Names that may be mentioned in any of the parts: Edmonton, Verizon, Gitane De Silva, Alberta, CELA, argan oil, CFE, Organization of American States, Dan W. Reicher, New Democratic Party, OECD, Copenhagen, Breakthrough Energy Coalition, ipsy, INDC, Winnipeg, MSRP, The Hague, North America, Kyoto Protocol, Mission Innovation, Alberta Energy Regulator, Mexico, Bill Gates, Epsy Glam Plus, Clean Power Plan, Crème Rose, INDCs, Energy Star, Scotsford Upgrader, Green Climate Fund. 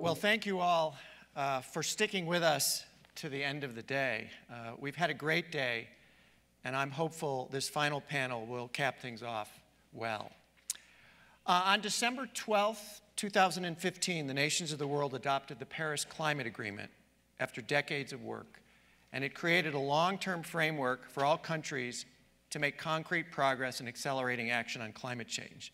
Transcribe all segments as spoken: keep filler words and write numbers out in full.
Well, thank you all uh, for sticking with us to the end of the day. Uh, we've had a great day, and I'm hopeful this final panel will cap things off well. Uh, on December twelfth, two thousand fifteen, the nations of the world adopted the Paris Climate Agreement after decades of work, and it created a long-term framework for all countries to make concrete progress in accelerating action on climate change.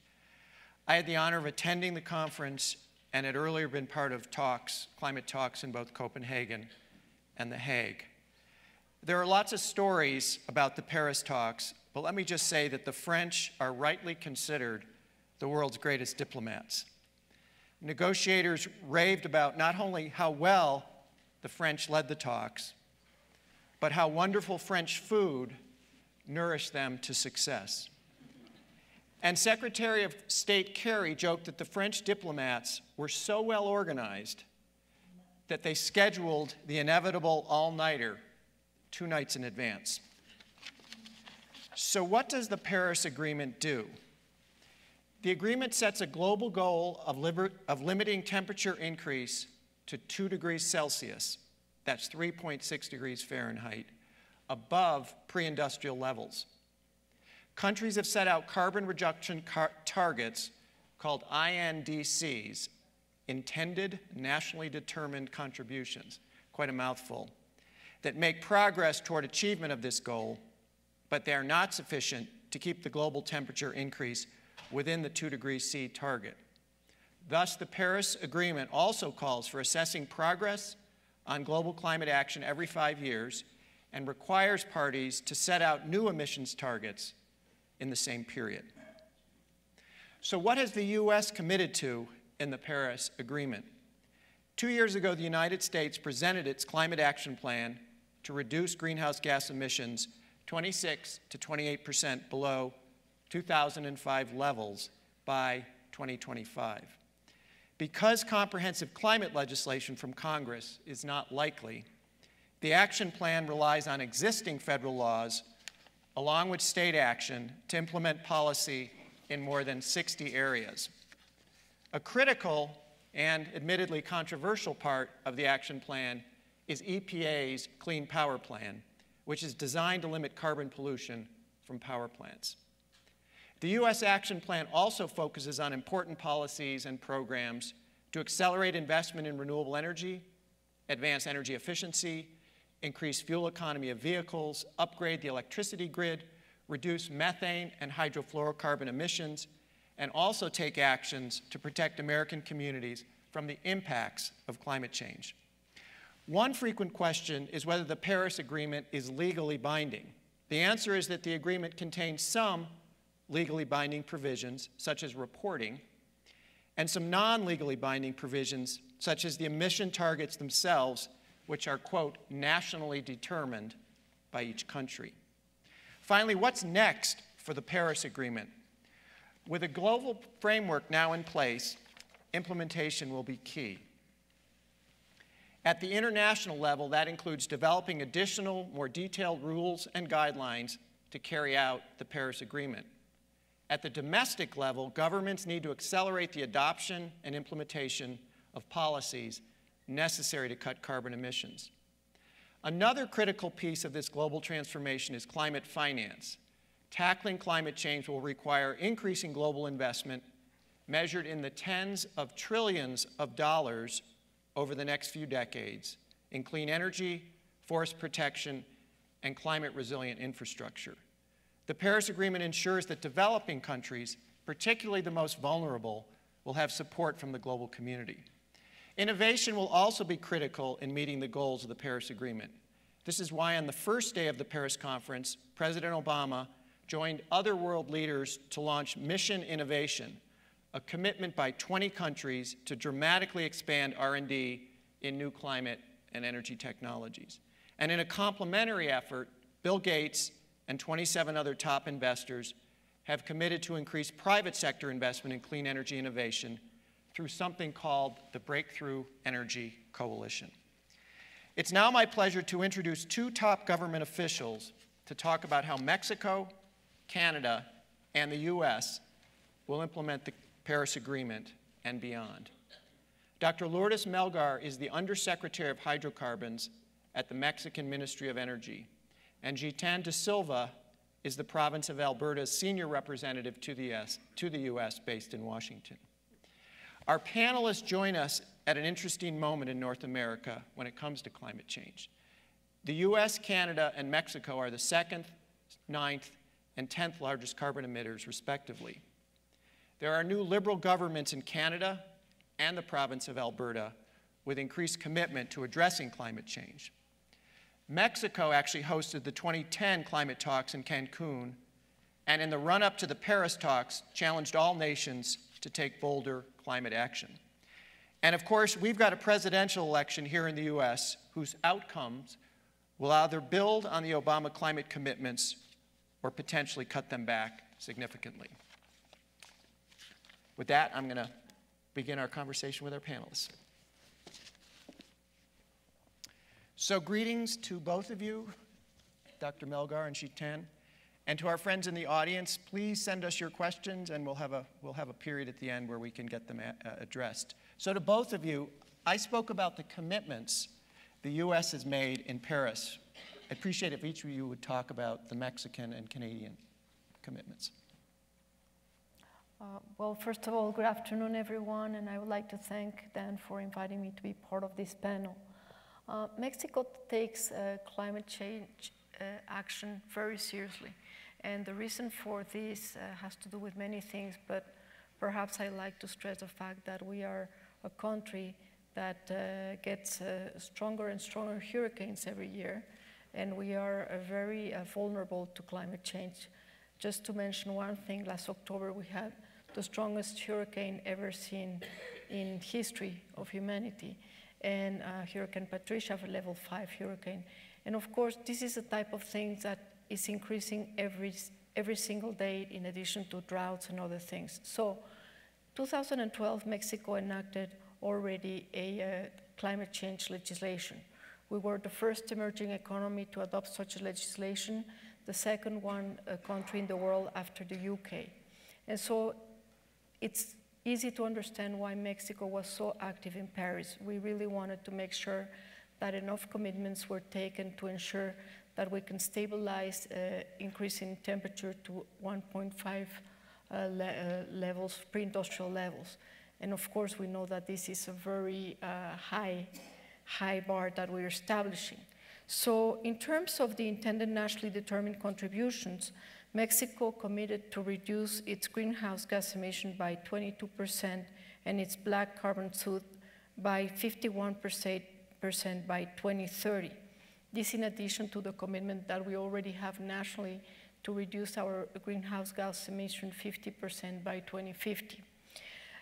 I had the honor of attending the conference and had earlier been part of talks, climate talks in both Copenhagen and The Hague. There are lots of stories about the Paris talks, but let me just say that the French are rightly considered the world's greatest diplomats. Negotiators raved about not only how well the French led the talks, but how wonderful French food nourished them to success. And Secretary of State Kerry joked that the French diplomats were so well organized that they scheduled the inevitable all-nighter two nights in advance. So what does the Paris Agreement do? The agreement sets a global goal of, of limiting temperature increase to two degrees Celsius, that's three point six degrees Fahrenheit, above pre-industrial levels. Countries have set out carbon reduction car targets called I N D Cs, Intended Nationally Determined Contributions, quite a mouthful, that make progress toward achievement of this goal, but they are not sufficient to keep the global temperature increase within the two degrees C target. Thus, the Paris Agreement also calls for assessing progress on global climate action every five years and requires parties to set out new emissions targets in the same period. So what has the U S committed to in the Paris Agreement? Two years ago, the United States presented its climate action plan to reduce greenhouse gas emissions twenty-six to twenty-eight percent below two thousand five levels by twenty twenty-five. Because comprehensive climate legislation from Congress is not likely, the action plan relies on existing federal laws along with state action to implement policy in more than sixty areas. A critical and admittedly controversial part of the action plan is E P A's Clean Power Plan, which is designed to limit carbon pollution from power plants. The U S action plan also focuses on important policies and programs to accelerate investment in renewable energy, advance energy efficiency, increase fuel economy of vehicles, upgrade the electricity grid, reduce methane and hydrofluorocarbon emissions, and also take actions to protect American communities from the impacts of climate change. One frequent question is whether the Paris Agreement is legally binding. The answer is that the agreement contains some legally binding provisions, such as reporting, and some non-legally binding provisions, such as the emission targets themselves, which are, quote, nationally determined by each country. Finally, what's next for the Paris Agreement? With a global framework now in place, implementation will be key. At the international level, that includes developing additional, more detailed rules and guidelines to carry out the Paris Agreement. At the domestic level, governments need to accelerate the adoption and implementation of policies necessary to cut carbon emissions. Another critical piece of this global transformation is climate finance. Tackling climate change will require increasing global investment measured in the tens of trillions of dollars over the next few decades in clean energy, forest protection, and climate-resilient infrastructure. The Paris Agreement ensures that developing countries, particularly the most vulnerable, will have support from the global community. Innovation will also be critical in meeting the goals of the Paris Agreement. This is why on the first day of the Paris conference, President Obama joined other world leaders to launch Mission Innovation, a commitment by twenty countries to dramatically expand R and D in new climate and energy technologies. And in a complementary effort, Bill Gates and twenty-seven other top investors have committed to increase private sector investment in clean energy innovation through something called the Breakthrough Energy Coalition. It's now my pleasure to introduce two top government officials to talk about how Mexico, Canada, and the U S will implement the Paris Agreement and beyond. Doctor Lourdes Melgar is the Undersecretary of Hydrocarbons at the Mexican Ministry of Energy, and Gitane De Silva is the province of Alberta's senior representative to the, US, to the U S based in Washington. Our panelists join us at an interesting moment in North America when it comes to climate change. The U S, Canada, and Mexico are the second, ninth, and tenth largest carbon emitters, respectively. There are new Liberal governments in Canada and the province of Alberta with increased commitment to addressing climate change. Mexico actually hosted the twenty ten climate talks in Cancun, and in the run-up to the Paris talks, challenged all nations to take bolder climate action. And of course, we've got a presidential election here in the U S whose outcomes will either build on the Obama climate commitments or potentially cut them back significantly. With that, I'm going to begin our conversation with our panelists. So greetings to both of you, Doctor Melgar and Gitane, and to our friends in the audience. Please send us your questions, and we'll have a, we'll have a period at the end where we can get them a, uh, addressed. So to both of you, I spoke about the commitments the U S has made in Paris. I'd appreciate it if each of you would talk about the Mexican and Canadian commitments. Uh, well, first of all, good afternoon, everyone, and I would like to thank Dan for inviting me to be part of this panel. Uh, Mexico takes uh, climate change uh, action very seriously, and the reason for this uh, has to do with many things, but perhaps I like to stress the fact that we are a country that uh, gets uh, stronger and stronger hurricanes every year, and we are uh, very uh, vulnerable to climate change. Just to mention one thing, last October we had the strongest hurricane ever seen in history of humanity, and uh, Hurricane Patricia, a level five hurricane. And of course, this is the type of thing that is increasing every, every single day in addition to droughts and other things. So two thousand twelve, Mexico enacted already a uh, climate change legislation. We were the first emerging economy to adopt such legislation, the second one uh, country in the world after the U K. And so it's easy to understand why Mexico was so active in Paris. We really wanted to make sure that enough commitments were taken to ensure that we can stabilize uh, increase in temperature to one point five uh, le uh, levels, pre-industrial levels. And of course, we know that this is a very uh, high, high bar that we're establishing. So in terms of the intended nationally determined contributions, Mexico committed to reduce its greenhouse gas emission by twenty-two percent and its black carbon soot by fifty-one percent by twenty thirty. This in addition to the commitment that we already have nationally to reduce our greenhouse gas emission fifty percent by twenty fifty.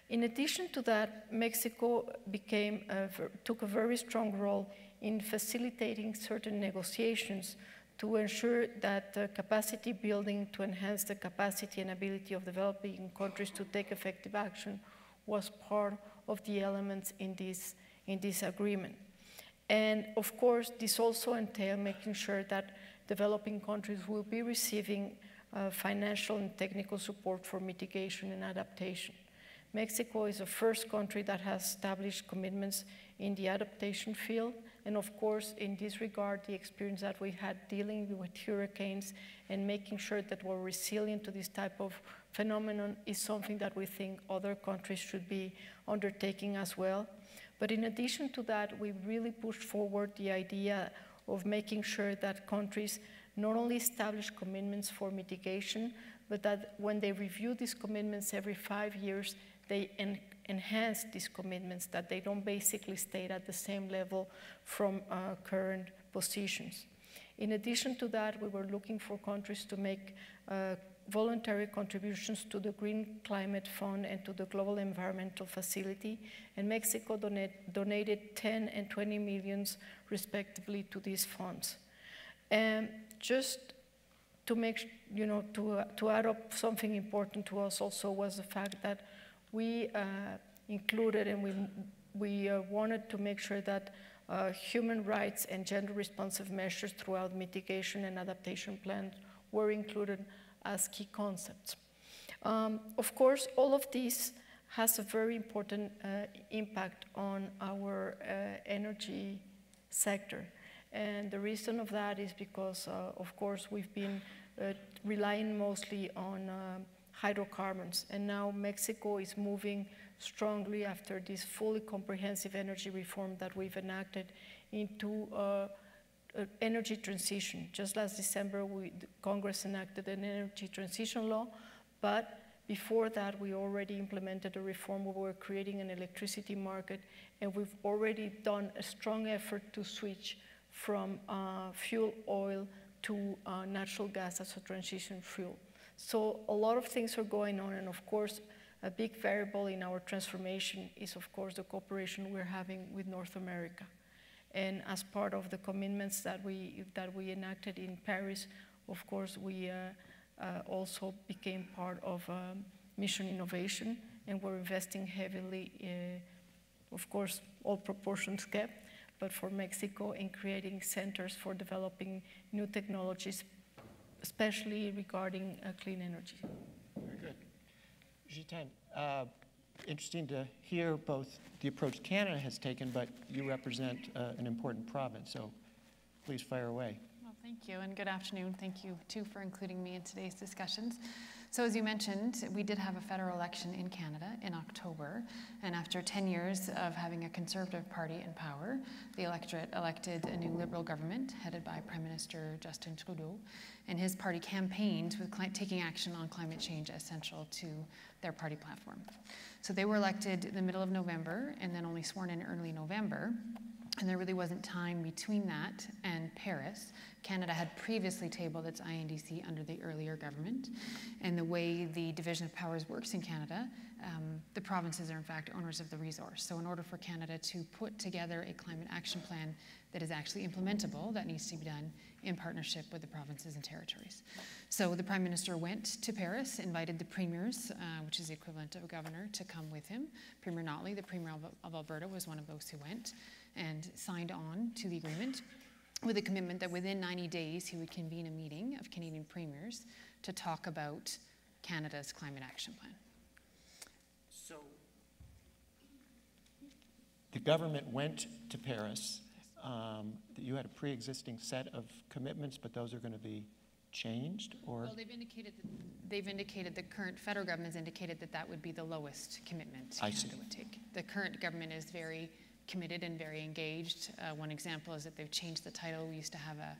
In addition to that, Mexico became a, took a very strong role in facilitating certain negotiations to ensure that uh, capacity building to enhance the capacity and ability of developing countries to take effective action was part of the elements in this, in this agreement. And of course, this also entails making sure that developing countries will be receiving uh, financial and technical support for mitigation and adaptation. Mexico is the first country that has established commitments in the adaptation field. And of course, in this regard, the experience that we had dealing with hurricanes and making sure that we're resilient to this type of phenomenon is something that we think other countries should be undertaking as well. But in addition to that, we really pushed forward the idea of making sure that countries not only establish commitments for mitigation, but that when they review these commitments every five years, they en enhance these commitments, that they don't basically stay at the same level from uh, current positions. In addition to that, we were looking for countries to make uh, voluntary contributions to the Green Climate Fund and to the Global Environmental Facility, and Mexico donate, donated ten and twenty millions, respectively, to these funds. And just to make, you know, to, uh, to add up something important to us also was the fact that we uh, included and we, we uh, wanted to make sure that uh, human rights and gender responsive measures throughout mitigation and adaptation plans were included as key concepts. Um, of course, all of these has a very important uh, impact on our uh, energy sector. And the reason of that is because, uh, of course, we've been uh, relying mostly on uh, hydrocarbons. And now Mexico is moving strongly after this fully comprehensive energy reform that we've enacted into uh, Uh, energy transition. Just last December, we, Congress enacted an energy transition law, but before that, we already implemented a reform where we're creating an electricity market, and we've already done a strong effort to switch from uh, fuel oil to uh, natural gas as a transition fuel. So a lot of things are going on, and of course, a big variable in our transformation is, of course, the cooperation we're having with North America. And as part of the commitments that we, that we enacted in Paris, of course, we uh, uh, also became part of um, Mission Innovation, and we're investing heavily, uh, of course, all proportions kept, but for Mexico in creating centers for developing new technologies, especially regarding uh, clean energy. Very good. Gitane, uh, interesting to hear both the approach Canada has taken, but you represent uh, an important province, so please fire away. Well, thank you, and good afternoon. Thank you, too, for including me in today's discussions. So as you mentioned, we did have a federal election in Canada in October, and after ten years of having a Conservative Party in power, the electorate elected a new Liberal government headed by Prime Minister Justin Trudeau, and his party campaigned with taking action on climate change as central to their party platform. So they were elected in the middle of November and then only sworn in early November. And there really wasn't time between that and Paris. Canada had previously tabled its I N D C under the earlier government. And the way the division of powers works in Canada, um, the provinces are in fact owners of the resource. So in order for Canada to put together a climate action plan that is actually implementable, that needs to be done in partnership with the provinces and territories. So the Prime Minister went to Paris, invited the premiers, uh, which is the equivalent of a governor, to come with him. Premier Notley, the Premier of Alberta, was one of those who went and signed on to the agreement with a commitment that within ninety days he would convene a meeting of Canadian premiers to talk about Canada's climate action plan. So the government went to Paris. Um, you had a pre-existing set of commitments, but those are going to be changed, or? Well, they've indicated that they've indicated the current federal government has indicated that that would be the lowest commitment Canada would take. The current government is very committed and very engaged. Uh, one example is that they've changed the title. We used to have a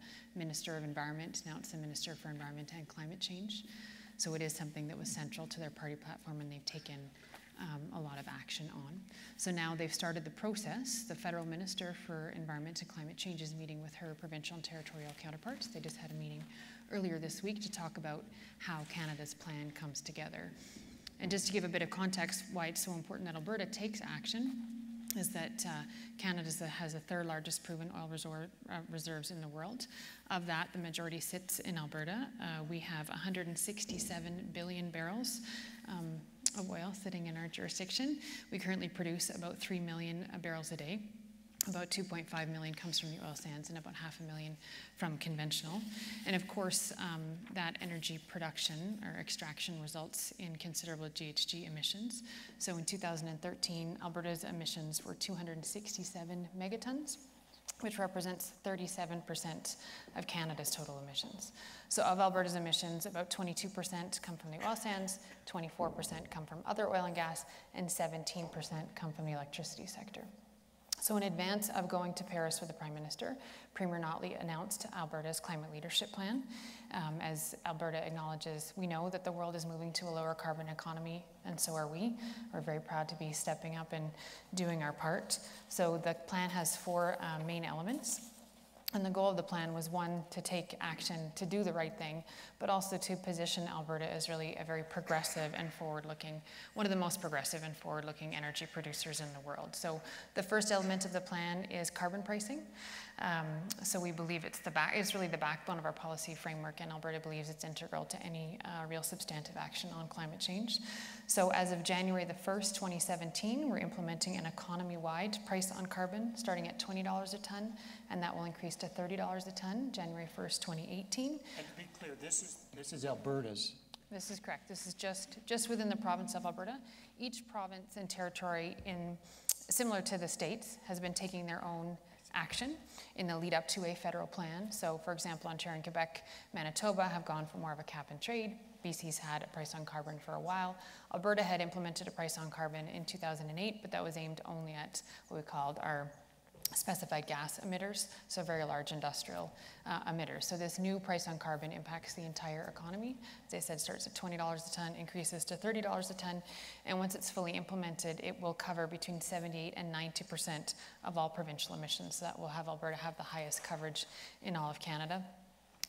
Minister of Environment, now it's the Minister for Environment and Climate Change. So it is something that was central to their party platform, and they've taken Um, a lot of action on. So now they've started the process. The federal minister for environment and climate change is meeting with her provincial and territorial counterparts. They just had a meeting earlier this week to talk about how Canada's plan comes together. And just to give a bit of context why it's so important that Alberta takes action is that uh, Canada has the third largest proven oil resor uh, reserves in the world. Of that, the majority sits in Alberta. Uh, we have one hundred sixty-seven billion barrels um, of oil sitting in our jurisdiction. We currently produce about three million barrels a day. About two point five million comes from the oil sands and about half a million from conventional. And of course, um, that energy production or extraction results in considerable G H G emissions. So in two thousand thirteen, Alberta's emissions were two hundred sixty-seven megatons, which represents thirty-seven percent of Canada's total emissions. So of Alberta's emissions, about twenty-two percent come from the oil sands, twenty-four percent come from other oil and gas, and seventeen percent come from the electricity sector. So in advance of going to Paris with the Prime Minister, Premier Notley announced Alberta's climate leadership plan. Um, as Alberta acknowledges, we know that the world is moving to a lower carbon economy, and so are we. We're very proud to be stepping up and doing our part. So the plan has four uh, main elements. And the goal of the plan was, one, to take action, to do the right thing, but also to position Alberta as really a very progressive and forward-looking, one of the most progressive and forward-looking energy producers in the world. So the first element of the plan is carbon pricing. Um, so we believe it's the back, it's really the backbone of our policy framework, and Alberta believes it's integral to any uh, real substantive action on climate change. So as of January the first, twenty seventeen, we're implementing an economy-wide price on carbon starting at twenty dollars a ton, and that will increase to thirty dollars a ton January first, twenty eighteen. And to be clear, this is, this is Alberta's. This is correct. This is just, just within the province of Alberta. Each province and territory, in similar to the states, has been taking their own action in the lead up to a federal plan. So for example, Ontario and Quebec, Manitoba have gone for more of a cap and trade. B C's had a price on carbon for a while. Alberta had implemented a price on carbon in two thousand eight, but that was aimed only at what we called our specified gas emitters, so very large industrial uh, emitters. So this new price on carbon impacts the entire economy. As I said, starts at twenty dollars a ton, increases to thirty dollars a ton, and once it's fully implemented, it will cover between seventy-eight and ninety percent of all provincial emissions. So that will have Alberta have the highest coverage in all of Canada.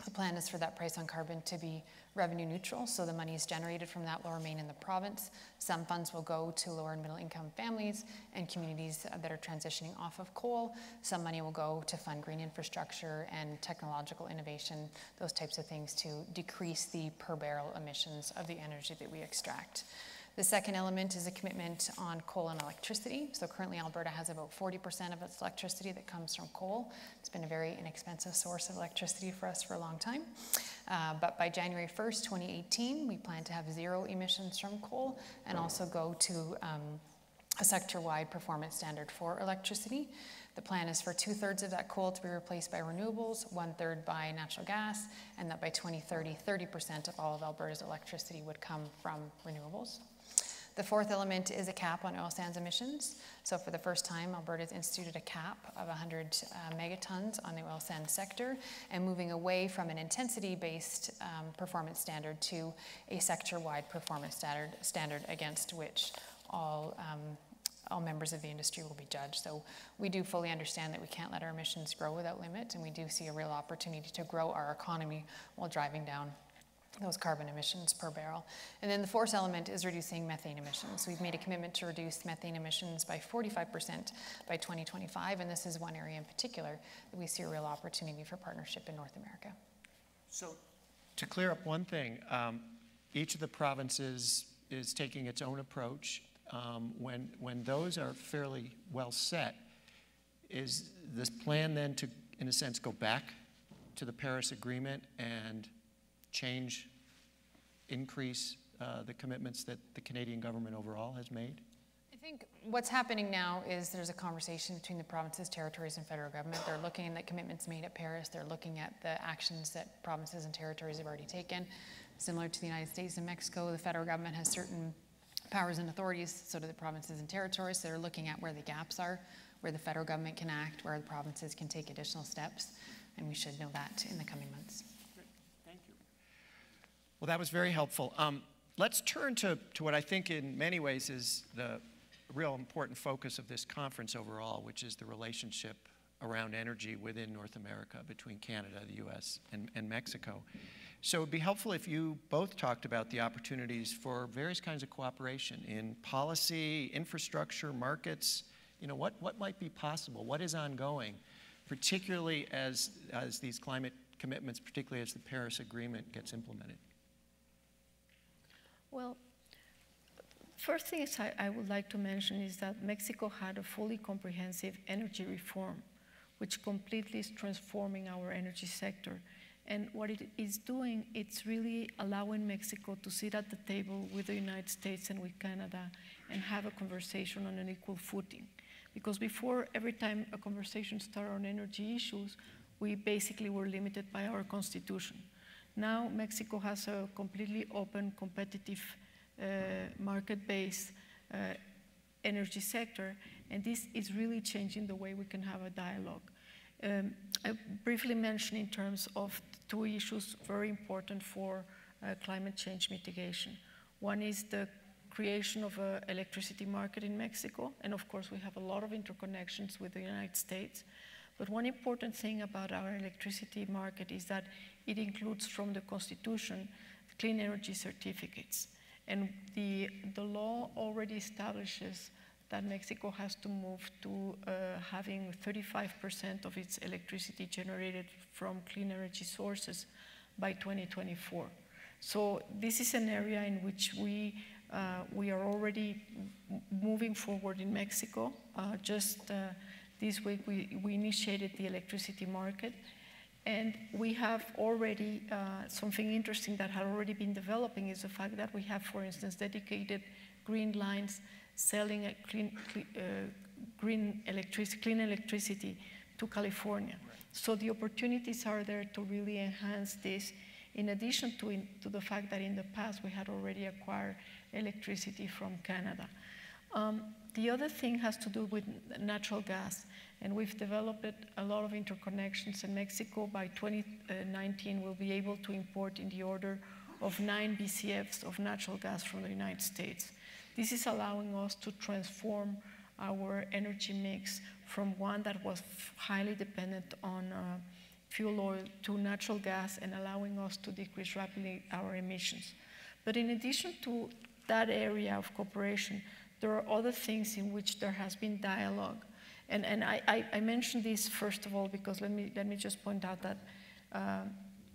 The plan is for that price on carbon to be revenue neutral, so the monies generated from that will remain in the province. Some funds will go to lower and middle income families and communities that are transitioning off of coal. Some money will go to fund green infrastructure and technological innovation, those types of things to decrease the per barrel emissions of the energy that we extract. The second element is a commitment on coal and electricity. So currently Alberta has about forty percent of its electricity that comes from coal. It's been a very inexpensive source of electricity for us for a long time. Uh, but by January first, twenty eighteen, we plan to have zero emissions from coal and also go to um, a sector-wide performance standard for electricity. The plan is for two-thirds of that coal to be replaced by renewables, one-third by natural gas, and that by twenty thirty, thirty percent of all of Alberta's electricity would come from renewables. The fourth element is a cap on oil sands emissions. So for the first time, Alberta's instituted a cap of one hundred uh, megatons on the oil sands sector and moving away from an intensity-based um, performance standard to a sector-wide performance standard, standard against which all, um, all members of the industry will be judged. So we do fully understand that we can't let our emissions grow without limit, and we do see a real opportunity to grow our economy while driving down those carbon emissions per barrel. And then the fourth element is reducing methane emissions. We've made a commitment to reduce methane emissions by forty-five percent by twenty twenty-five, and this is one area in particular that we see a real opportunity for partnership in North America. So to clear up one thing, um, each of the provinces is taking its own approach. Um, when, when those are fairly well set, is this plan then to, in a sense, go back to the Paris Agreement and change, increase uh, the commitments that the Canadian government overall has made? I think what's happening now is there's a conversation between the provinces, territories, and federal government. They're looking at commitments made at Paris. They're looking at the actions that provinces and territories have already taken. Similar to the United States and Mexico, the federal government has certain powers and authorities, so do the provinces and territories. So they're looking at where the gaps are, where the federal government can act, where the provinces can take additional steps, and we should know that in the coming months. Well, that was very helpful. Um, let's turn to, to what I think in many ways is the real important focus of this conference overall, which is the relationship around energy within North America between Canada, the U S, and, and Mexico. So it would be helpful if you both talked about the opportunities for various kinds of cooperation in policy, infrastructure, markets. You know, what, what might be possible? What is ongoing, particularly as, as these climate commitments, particularly as the Paris Agreement gets implemented? Well, first thing is I, I would like to mention is that Mexico had a fully comprehensive energy reform, which completely is transforming our energy sector. And what it is doing, it's really allowing Mexico to sit at the table with the United States and with Canada and have a conversation on an equal footing. Because before, every time a conversation started on energy issues, we basically were limited by our constitution. Now Mexico has a completely open, competitive, uh, market-based uh, energy sector, and this is really changing the way we can have a dialogue. Um, I briefly mentioned in terms of two issues very important for uh, climate change mitigation. One is the creation of an electricity market in Mexico, and of course we have a lot of interconnections with the United States. But one important thing about our electricity market is that it includes from the Constitution clean energy certificates. And the, the law already establishes that Mexico has to move to uh, having thirty-five percent of its electricity generated from clean energy sources by twenty twenty-four. So this is an area in which we, uh, we are already moving forward in Mexico. Uh, just uh, this week we, we initiated the electricity market, and we have already, uh, something interesting that had already been developing is the fact that we have, for instance, dedicated green lines selling a clean, uh, green electric, clean electricity to California. So the opportunities are there to really enhance this, in addition to, in, to the fact that in the past we had already acquired electricity from Canada. Um, the other thing has to do with natural gas, and we've developed a lot of interconnections in Mexico. By twenty nineteen, we'll be able to import in the order of nine B C Fs of natural gas from the United States. This is allowing us to transform our energy mix from one that was highly dependent on uh, fuel oil to natural gas, and allowing us to decrease rapidly our emissions. But in addition to that area of cooperation, there are other things in which there has been dialogue. And, and I, I, I mentioned this, first of all, because let me, let me just point out that uh,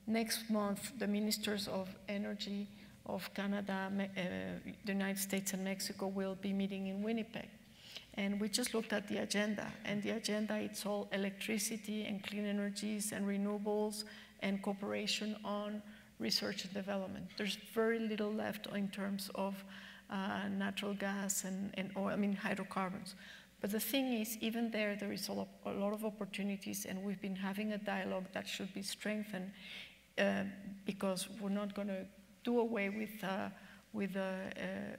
next month, the ministers of energy of Canada, uh, the United States, and Mexico will be meeting in Winnipeg. And we just looked at the agenda. And the agenda, it's all electricity and clean energies and renewables and cooperation on research and development. There's very little left in terms of uh, natural gas and, and oil, I mean hydrocarbons. But the thing is, even there, there is a lot of opportunities, and we've been having a dialogue that should be strengthened uh, because we're not going to do away with uh, with uh, uh,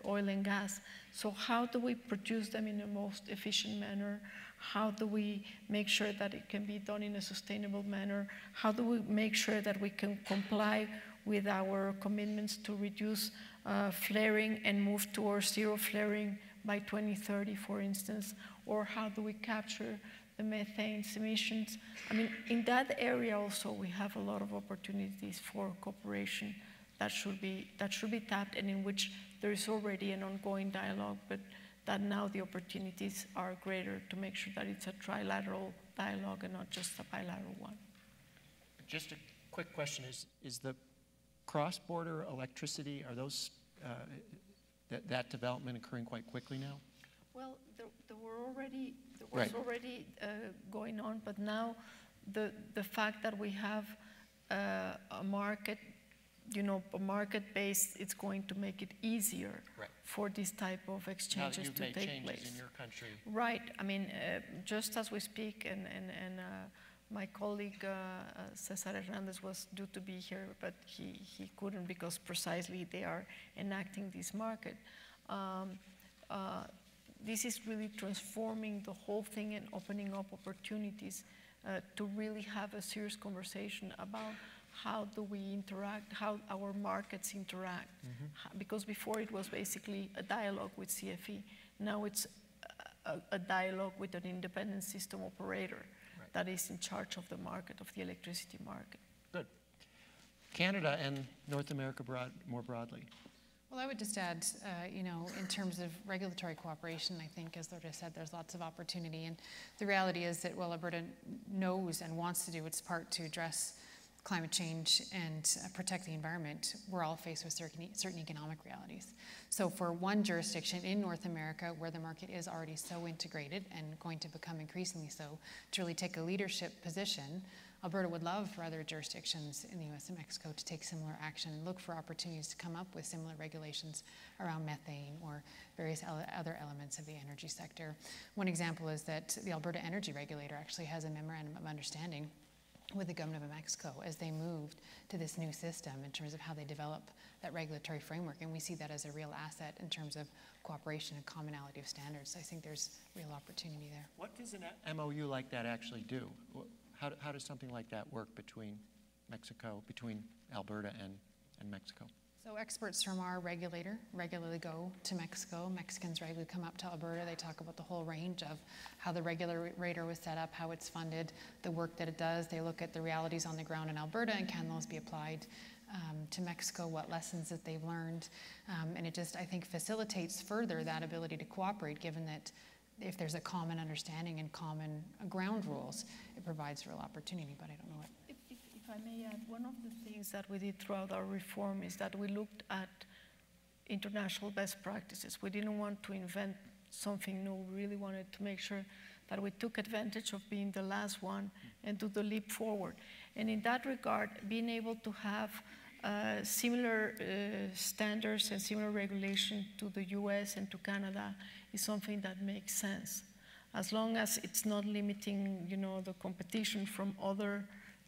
oil and gas. So how do we produce them in the most efficient manner? How do we make sure that it can be done in a sustainable manner? How do we make sure that we can comply with our commitments to reduce uh, flaring and move towards zero flaring by twenty thirty, for instance? Or how do we capture the methane emissions? I mean, in that area also, we have a lot of opportunities for cooperation that should be, that should be tapped, and in which there is already an ongoing dialogue, but that now the opportunities are greater to make sure that it's a trilateral dialogue and not just a bilateral one. Just a quick question, is, is the cross-border electricity, are those, uh, th that development occurring quite quickly now? Well, there, there were already, there was right. already uh, going on, but now the, the fact that we have uh, a market, you know, market-based, it's going to make it easier right. for these type of exchanges to take place. Now that you've made changes in your country. Right. I mean, uh, just as we speak, and, and, and uh, my colleague uh, uh, Cesar Hernandez was due to be here, but he, he couldn't because precisely they are enacting this market. Um, uh, this is really transforming the whole thing and opening up opportunities uh, to really have a serious conversation about how do we interact, how our markets interact. Mm-hmm. Because before it was basically a dialogue with C F E. Now it's a, a dialogue with an independent system operator right. that is in charge of the market, of the electricity market. Good. Canada and North America broad, more broadly. Well, I would just add, uh, you know, in terms of regulatory cooperation, I think, as Lourdes said, there's lots of opportunity. And the reality is that while Alberta knows and wants to do its part to address climate change and uh, protect the environment, we're all faced with certain, certain economic realities. So for one jurisdiction in North America, where the market is already so integrated and going to become increasingly so, to really take a leadership position, Alberta would love for other jurisdictions in the U S and Mexico to take similar action and look for opportunities to come up with similar regulations around methane or various ele- other elements of the energy sector. One example is that the Alberta Energy Regulator actually has a memorandum of understanding with the government of Mexico as they moved to this new system in terms of how they develop that regulatory framework. And we see that as a real asset in terms of cooperation and commonality of standards. So I think there's real opportunity there. What does an M O U like that actually do? How, how does something like that work between Mexico, between Alberta and, and Mexico? So experts from our regulator regularly go to Mexico. Mexicans regularly come up to Alberta. They talk about the whole range of how the regulator was set up, how it's funded, the work that it does. They look at the realities on the ground in Alberta, and can those be applied um, to Mexico, what lessons that they've learned. Um, and it just, I think, facilitates further that ability to cooperate, given that if there's a common understanding and common ground rules, it provides real opportunity, but I don't know what. If, if, if I may add, one of the things that we did throughout our reform is that we looked at international best practices. We didn't want to invent something new. We really wanted to make sure that we took advantage of being the last one and do the leap forward. And in that regard, being able to have uh, similar uh, standards and similar regulation to the U S and to Canada is something that makes sense, as long as it's not limiting, you know, the competition from other,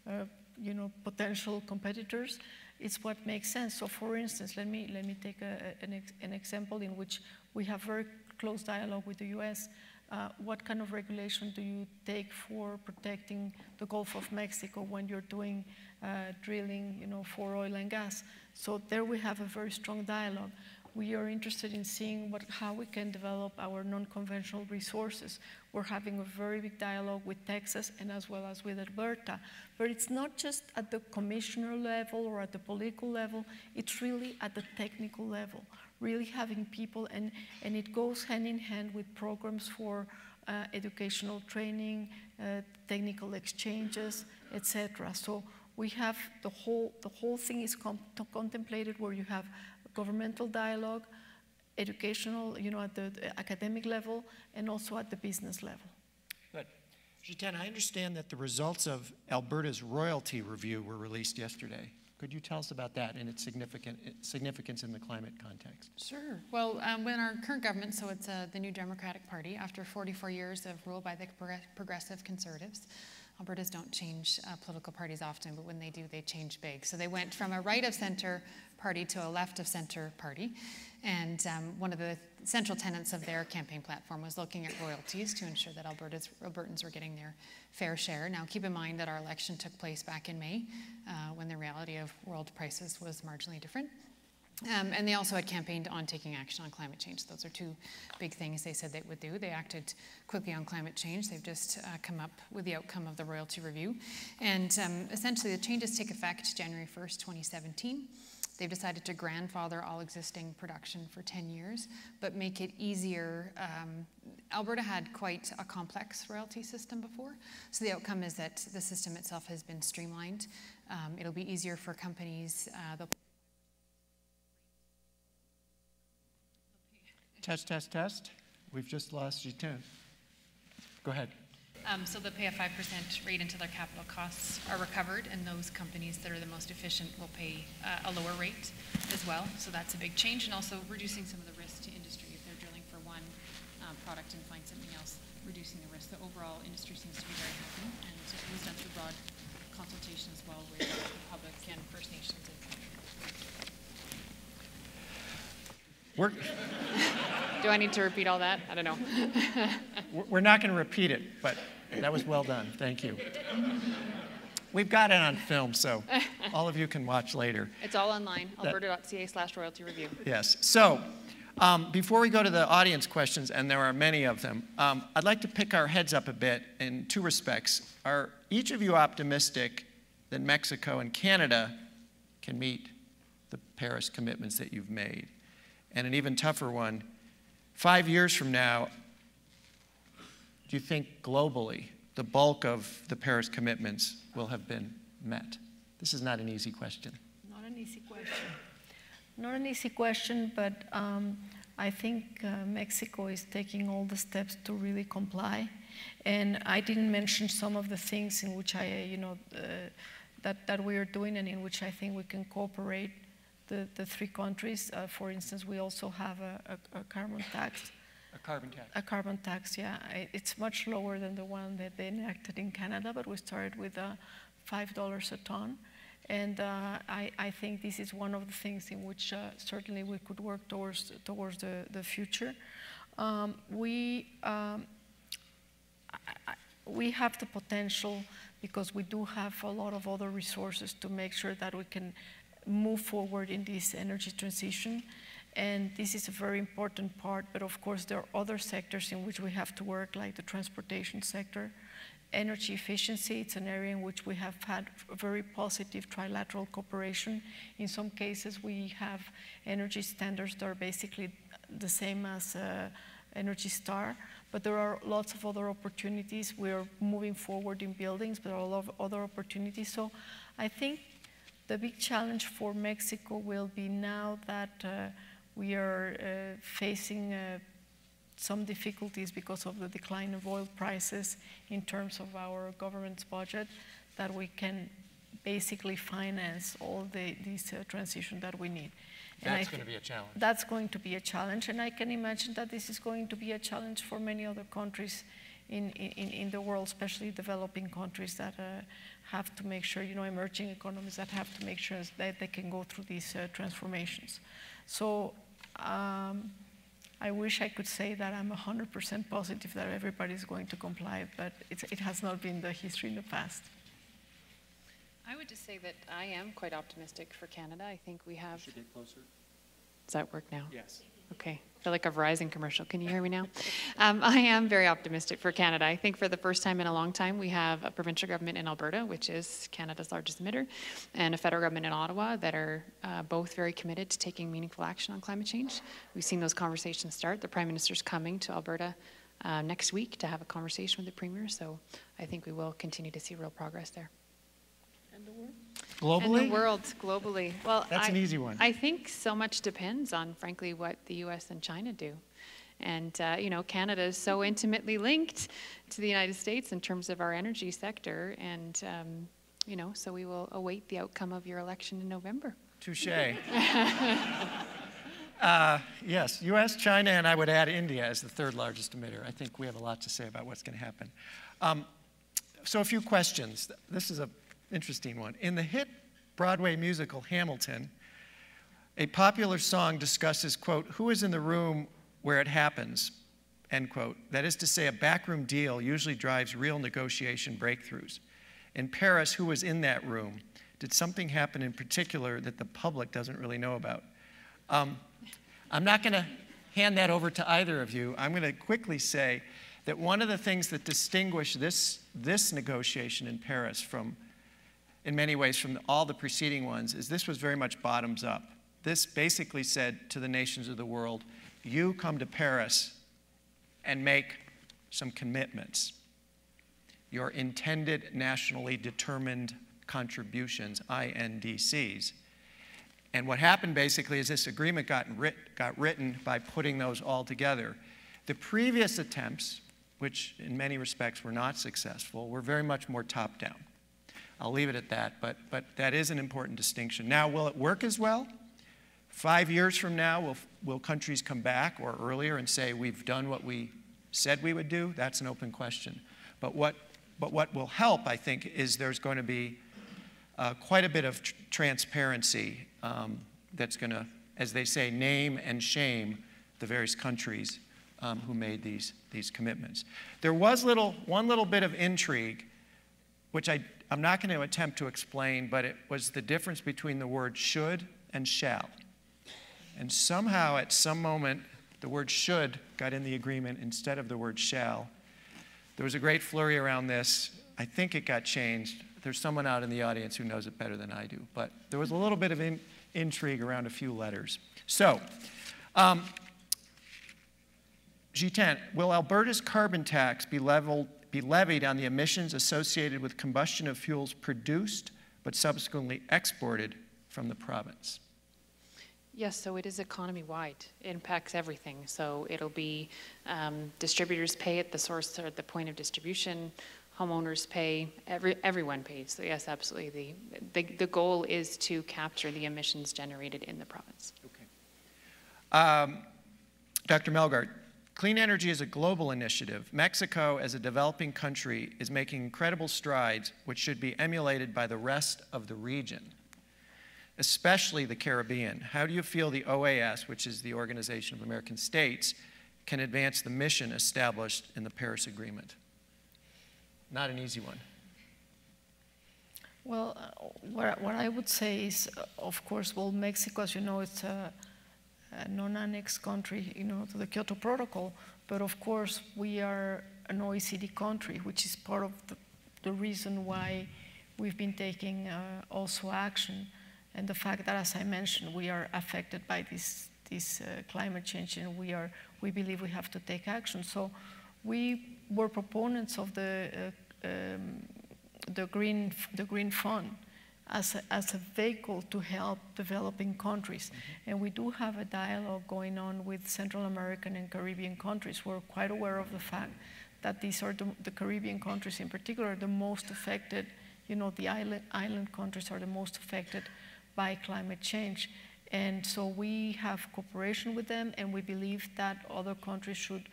uh, you know, potential competitors. It's what makes sense. So, for instance, let me let me take a, an, ex an example in which we have very close dialogue with the U S. Uh, what kind of regulation do you take for protecting the Gulf of Mexico when you're doing uh, drilling, you know, for oil and gas? So there we have a very strong dialogue. We are interested in seeing what, how we can develop our non-conventional resources. We're having a very big dialogue with Texas and as well as with Alberta. But it's not just at the commissioner level or at the political level, it's really at the technical level. Really having people, and, and it goes hand in hand with programs for uh, educational training, uh, technical exchanges, et cetera. So we have the whole, the whole thing is contemplated, where you have governmental dialogue, educational, you know, at the academic level, and also at the business level. Good. Gitane, I understand that the results of Alberta's royalty review were released yesterday. Could you tell us about that and its significant, its significance in the climate context? Sure. Well, um, when our current government, so it's uh, the New Democratic Party, after forty-four years of rule by the progressive conservatives, Albertans don't change uh, political parties often, but when they do, they change big. So they went from a right of center party to a left of center party. And um, one of the central tenets of their campaign platform was looking at royalties to ensure that Alberta's, Albertans were getting their fair share. Now, keep in mind that our election took place back in May, uh, when the reality of world prices was marginally different. Um, and they also had campaigned on taking action on climate change. Those are two big things they said they would do. They acted quickly on climate change. They've just uh, come up with the outcome of the royalty review. And um, essentially, the changes take effect January first, twenty seventeen. They've decided to grandfather all existing production for ten years, but make it easier. Um, Alberta had quite a complex royalty system before, so the outcome is that the system itself has been streamlined. Um, it'll be easier for companies. Uh, they'll Test, test, test. We've just lost Gitane. Go ahead. Um, so they'll pay a five percent rate until their capital costs are recovered, and those companies that are the most efficient will pay uh, a lower rate as well. So that's a big change, and also reducing some of the risk to industry. If they're drilling for one um, product and find something else, reducing the risk. The overall industry seems to be very happy, and it was done through broad consultation as well with the public and First Nations. We're Do I need to repeat all that? I don't know. We're not going to repeat it, but that was well done. Thank you. We've got it on film, so all of you can watch later. It's all online, alberta dot c a slash royalty review. Yes. So um, before we go to the audience questions, and there are many of them, um, I'd like to pick our heads up a bit in two respects. Are each of you optimistic that Mexico and Canada can meet the Paris commitments that you've made? And an even tougher one, five years from now, do you think globally the bulk of the Paris commitments will have been met? This is not an easy question. Not an easy question. Not an easy question, but um, I think uh, Mexico is taking all the steps to really comply. And I didn't mention some of the things in which I, you know, uh, that, that we are doing and in which I think we can cooperate. The, the three countries, uh, for instance, we also have a, a, a carbon tax. A carbon tax. A carbon tax, yeah. I, it's much lower than the one that they enacted in Canada, but we started with uh, five dollars a ton. And uh, I, I think this is one of the things in which uh, certainly we could work towards, towards the, the future. Um, we, um, I, we have the potential, because we do have a lot of other resources, to make sure that we can move forward in this energy transition, and this is a very important part. But of course, there are other sectors in which we have to work, like the transportation sector, energy efficiency. It's an area in which we have had very positive trilateral cooperation. In some cases, we have energy standards that are basically the same as uh, Energy Star, but there are lots of other opportunities. We are moving forward in buildings, but there are a lot of other opportunities. So I think the big challenge for Mexico will be now that uh, we are uh, facing uh, some difficulties because of the decline of oil prices in terms of our government's budget, that we can basically finance all the, this uh, transition that we need. And that's going to be a challenge. That's going to be a challenge, and I can imagine that this is going to be a challenge for many other countries in, in, in the world, especially developing countries that uh, have to make sure, you know, emerging economies that have to make sure that they can go through these uh, transformations. So um, I wish I could say that I'm one hundred percent positive that everybody's going to comply, but it's, it has not been the history in the past. I would just say that I am quite optimistic for Canada. I think we have... You should get closer. Does that work now? Yes. Okay. I feel like a Verizon commercial. Can you hear me now? um, I am very optimistic for Canada. I think for the first time in a long time, we have a provincial government in Alberta, which is Canada's largest emitter, and a federal government in Ottawa that are uh, both very committed to taking meaningful action on climate change. We've seen those conversations start. The Prime Minister's coming to Alberta uh, next week to have a conversation with the Premier, so I think we will continue to see real progress there. And the world? Globally? And the world, globally. Well, that's I, an easy one. I think so much depends on, frankly, what the U S and China do. And, uh, you know, Canada is so intimately linked to the United States in terms of our energy sector. And, um, you know, so we will await the outcome of your election in November. Touché. uh, yes, U S, China, and I would add India as the third largest emitter. I think we have a lot to say about what's going to happen. Um, so a few questions. This is a interesting one. In the hit Broadway musical Hamilton, a popular song discusses, quote, who is in the room where it happens, end quote. That is to say, a backroom deal usually drives real negotiation breakthroughs. In Paris, who was in that room? Did something happen in particular that the public doesn't really know about? Um, I'm not going to hand that over to either of you. I'm going to quickly say that one of the things that distinguished this, this negotiation in Paris from in many ways from all the preceding ones, is this was very much bottoms up. This basically said to the nations of the world, you come to Paris and make some commitments, your intended nationally determined contributions, I N D Cs. And what happened basically is this agreement got, writ got written by putting those all together. The previous attempts, which in many respects were not successful, were very much more top down. I'll leave it at that, but, but that is an important distinction. Now, will it work as well? Five years from now, will, will countries come back or earlier and say, we've done what we said we would do? That's an open question. But what, but what will help, I think, is there's going to be uh, quite a bit of tr transparency um, that's going to, as they say, name and shame the various countries um, who made these, these commitments. There was little, one little bit of intrigue, which I I'm not going to attempt to explain, but it was the difference between the word should and shall. And somehow, at some moment, the word should got in the agreement instead of the word shall. There was a great flurry around this. I think it got changed. There's someone out in the audience who knows it better than I do. But there was a little bit of in intrigue around a few letters. So, um, Gitane, will Alberta's carbon tax be leveled be levied on the emissions associated with combustion of fuels produced but subsequently exported from the province? Yes, so it is economy-wide. It impacts everything. So it'll be um, distributors pay at the source or at the point of distribution, homeowners pay, every, everyone pays. So yes, absolutely. The, the, the goal is to capture the emissions generated in the province. Okay. Um, Doctor Melgar, clean energy is a global initiative. Mexico, as a developing country, is making incredible strides which should be emulated by the rest of the region, especially the Caribbean. How do you feel the O A S, which is the Organization of American States, can advance the mission established in the Paris Agreement? Not an easy one. Well, uh, what, what I would say is, uh, of course, well, Mexico, as you know, it's a a non-annex country, you know, to the Kyoto Protocol, but of course we are an O E C D country, which is part of the, the reason why we've been taking uh, also action, and the fact that, as I mentioned, we are affected by this, this uh, climate change, and we, are, we believe we have to take action. So we were proponents of the, uh, um, the, green, the Green Fund as a, as a vehicle to help developing countries. Mm-hmm. And we do have a dialogue going on with Central American and Caribbean countries. We're quite aware of the fact that these are the, the Caribbean countries in particular the most affected. You know, the island, island countries are the most affected by climate change. And so we have cooperation with them, and we believe that other countries should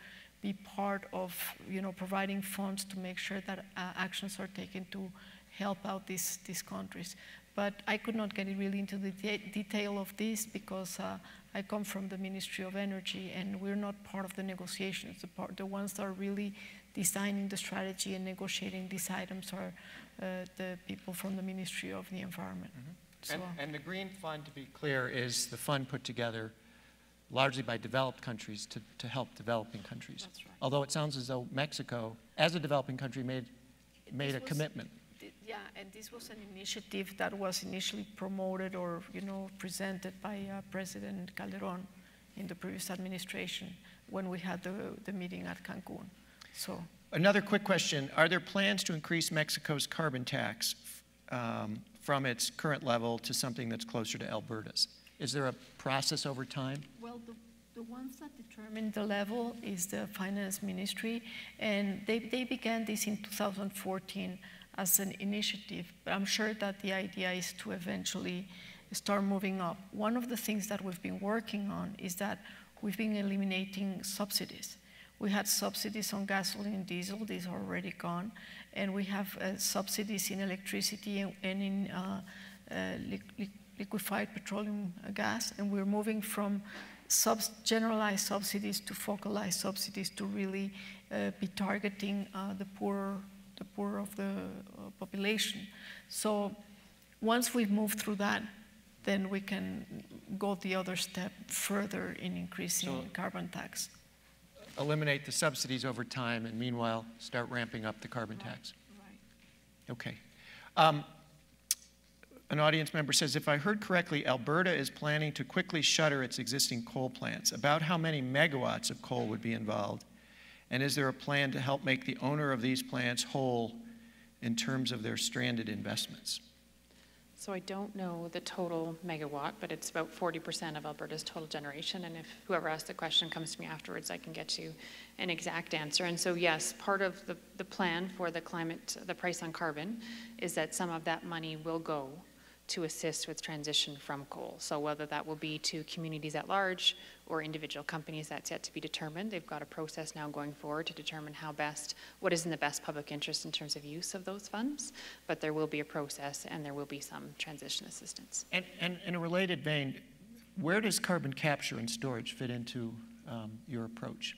be part of, you know, providing funds to make sure that uh, actions are taken to help out these, these countries. But I could not get really into the de detail of this because uh, I come from the Ministry of Energy, and we're not part of the negotiations. The, part, the ones that are really designing the strategy and negotiating these items are uh, the people from the Ministry of the Environment. Mm-hmm. So and, and the Green Fund, to be clear, is the fund put together largely by developed countries to, to help developing countries. That's right. Although it sounds as though Mexico, as a developing country, made, made a commitment. Yeah, and this was an initiative that was initially promoted or, you know, presented by uh, President Calderón in the previous administration when we had the, the meeting at Cancun. So another quick question. Are there plans to increase Mexico's carbon tax um, from its current level to something that's closer to Alberta's? Is there a process over time? Well, the, the ones that determine the level is the Finance Ministry, and they, they began this in two thousand fourteen as an initiative, but I'm sure that the idea is to eventually start moving up. One of the things that we've been working on is that we've been eliminating subsidies. We had subsidies on gasoline and diesel, these are already gone, and we have uh, subsidies in electricity and, and in uh, uh, li li liquefied petroleum gas, and we're moving from subs generalized subsidies to focalized subsidies to really uh, be targeting uh, the poorer the poor of the uh, population. So once we've moved through that, then we can go the other step further in increasing so carbon tax. Eliminate the subsidies over time, and meanwhile, start ramping up the carbon right. tax. Right. Okay. Um, an audience member says, if I heard correctly, Alberta is planning to quickly shutter its existing coal plants. About how many megawatts of coal would be involved? And is there a plan to help make the owner of these plants whole in terms of their stranded investments? So I don't know the total megawatt, but it's about forty percent of Alberta's total generation. And if whoever asked the question comes to me afterwards, I can get you an exact answer. And so yes, part of the, the plan for the climate, the price on carbon, is that some of that money will go to assist with transition from coal. So whether that will be to communities at large or individual companies, that's yet to be determined. They've got a process now going forward to determine how best, what is in the best public interest in terms of use of those funds, but there will be a process and there will be some transition assistance. And, and in a related vein, where does carbon capture and storage fit into um, your approach?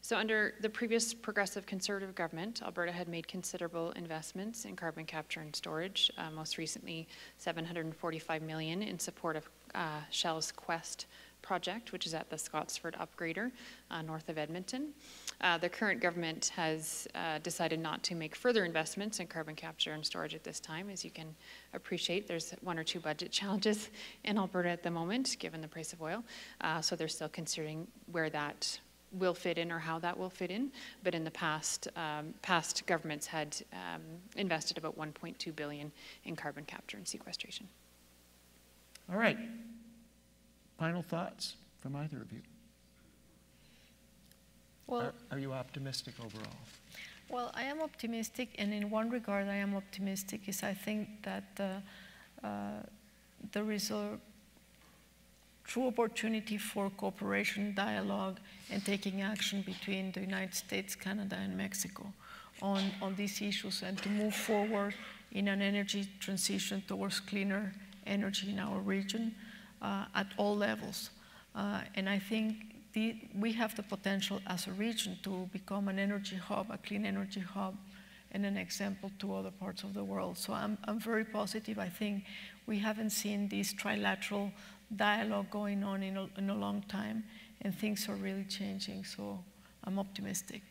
So under the previous progressive conservative government, Alberta had made considerable investments in carbon capture and storage, uh, most recently seven hundred forty-five million dollars in support of uh, Shell's Quest project, which is at the Scotsford Upgrader uh, north of Edmonton. Uh, the current government has uh, decided not to make further investments in carbon capture and storage at this time. As you can appreciate, there's one or two budget challenges in Alberta at the moment, given the price of oil. Uh, so they're still considering where that will fit in or how that will fit in, but in the past, um, past governments had um, invested about one point two billion dollars in carbon capture and sequestration. All right. Final thoughts from either of you. Well, are, are you optimistic overall? Well, I am optimistic, and in one regard I am optimistic, is I think that uh, uh, there is a true opportunity for cooperation, dialogue, and taking action between the United States, Canada, and Mexico on, on these issues, and to move forward in an energy transition towards cleaner energy in our region uh, at all levels. Uh, and I think the, we have the potential as a region to become an energy hub, a clean energy hub, and an example to other parts of the world. So I'm, I'm very positive. I think we haven't seen this trilateral dialogue going on in a, in a long time, and things are really changing, so I'm optimistic.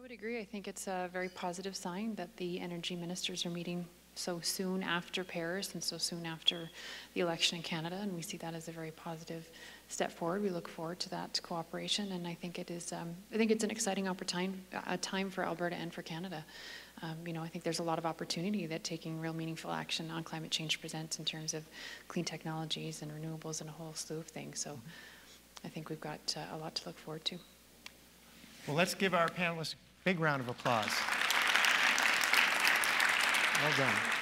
I would agree. I think it's a very positive sign that the energy ministers are meeting so soon after Paris and so soon after the election in Canada, and we see that as a very positive step forward. We look forward to that cooperation, and I think it is. Um, I think it's an exciting opportune a time for Alberta and for Canada. Um, you know, I think there's a lot of opportunity that taking real meaningful action on climate change presents in terms of clean technologies and renewables and a whole slew of things. So I think we've got uh, a lot to look forward to. Well, let's give our panelists a big round of applause. Well done.